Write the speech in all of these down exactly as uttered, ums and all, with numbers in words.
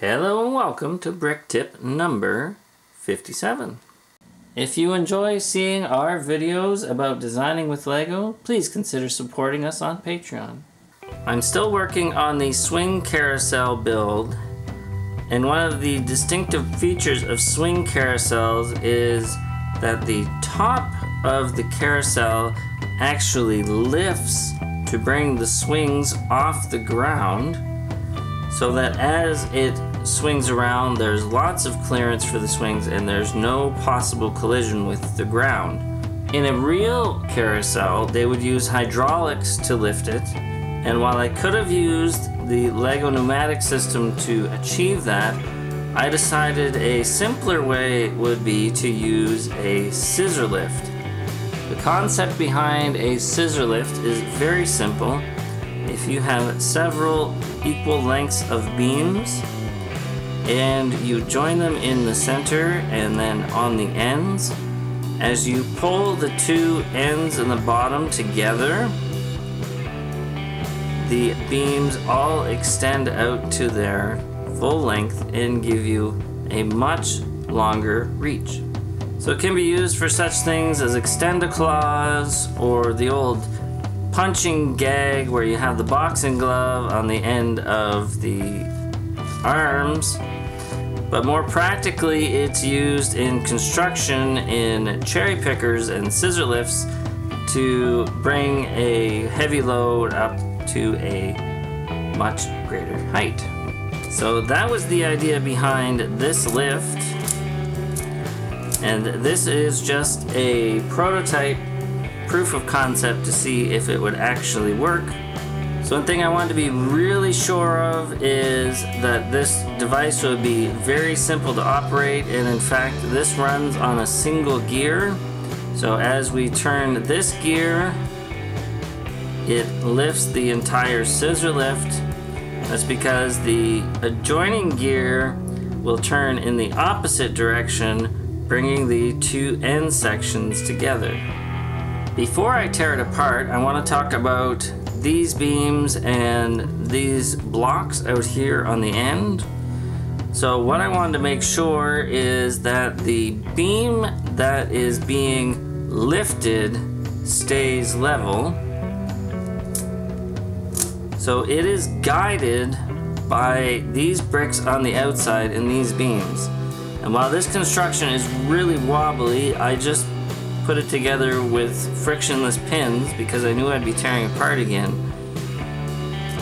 Hello and welcome to Brick Tip number fifty-seven. If you enjoy seeing our videos about designing with LEGO, please consider supporting us on Patreon. I'm still working on the swing carousel build, and one of the distinctive features of swing carousels is that the top of the carousel actually lifts to bring the swings off the ground, so that as it swings around, there's lots of clearance for the swings and there's no possible collision with the ground. In a real carousel, they would use hydraulics to lift it, and while I could have used the LEGO pneumatic system to achieve that, I decided a simpler way would be to use a scissor lift. The concept behind a scissor lift is very simple. If you have several equal lengths of beams and you join them in the center and then on the ends, as you pull the two ends and the bottom together, the beams all extend out to their full length and give you a much longer reach. So it can be used for such things as extend-a-claws or the old punching gag where you have the boxing glove on the end of the arms, but more practically it's used in construction in cherry pickers and scissor lifts to bring a heavy load up to a much greater height. So that was the idea behind this lift, and this is just a prototype proof of concept to see if it would actually work. So one thing I wanted to be really sure of is that this device would be very simple to operate, and in fact this runs on a single gear. So as we turn this gear, it lifts the entire scissor lift. That's because the adjoining gear will turn in the opposite direction, bringing the two end sections together. Before I tear it apart, I want to talk about these beams and these blocks out here on the end. So what I wanted to make sure is that the beam that is being lifted stays level. So it is guided by these bricks on the outside and these beams. And while this construction is really wobbly, I just put it together with frictionless pins because I knew I'd be tearing apart again.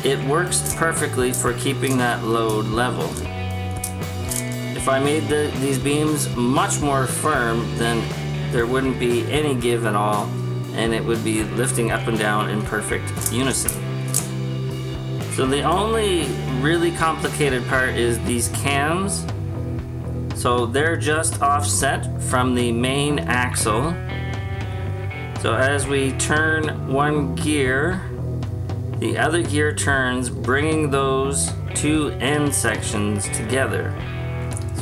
It works perfectly for keeping that load level. If I made the, these beams much more firm, then there wouldn't be any give at all, and it would be lifting up and down in perfect unison. So the only really complicated part is these cams. So they're just offset from the main axle. So as we turn one gear, the other gear turns, bringing those two end sections together.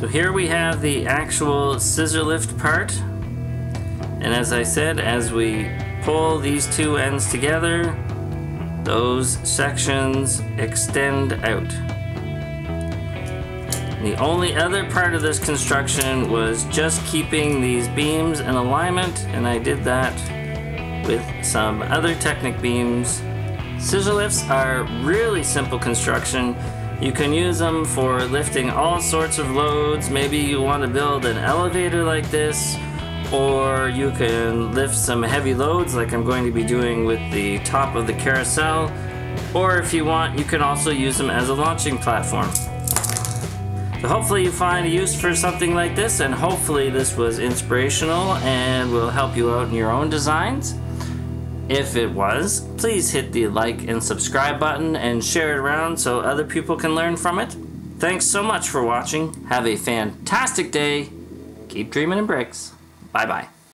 So here we have the actual scissor lift part. And as I said, as we pull these two ends together, those sections extend out. The only other part of this construction was just keeping these beams in alignment, and I did that with some other Technic beams. Scissor lifts are really simple construction. You can use them for lifting all sorts of loads. Maybe you want to build an elevator like this, or you can lift some heavy loads like I'm going to be doing with the top of the carousel, or if you want, you can also use them as a launching platform. So hopefully you find a use for something like this, and hopefully this was inspirational and will help you out in your own designs. If it was, please hit the like and subscribe button and share it around so other people can learn from it. Thanks so much for watching. Have a fantastic day. Keep dreaming in bricks. Bye-bye.